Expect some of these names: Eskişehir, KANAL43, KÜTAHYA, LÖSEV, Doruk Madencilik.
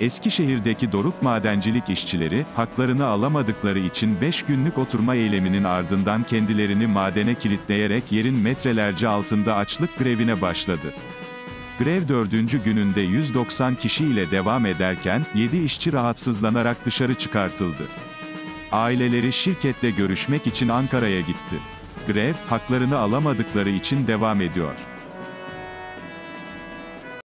Eskişehir'deki Doruk Madencilik işçileri, haklarını alamadıkları için 5 günlük oturma eyleminin ardından kendilerini madene kilitleyerek yerin metrelerce altında açlık grevine başladı. Grev 4. gününde 190 kişi ile devam ederken, 7 işçi rahatsızlanarak dışarı çıkartıldı. Aileleri şirketle görüşmek için Ankara'ya gitti. Grev, haklarını alamadıkları için devam ediyor.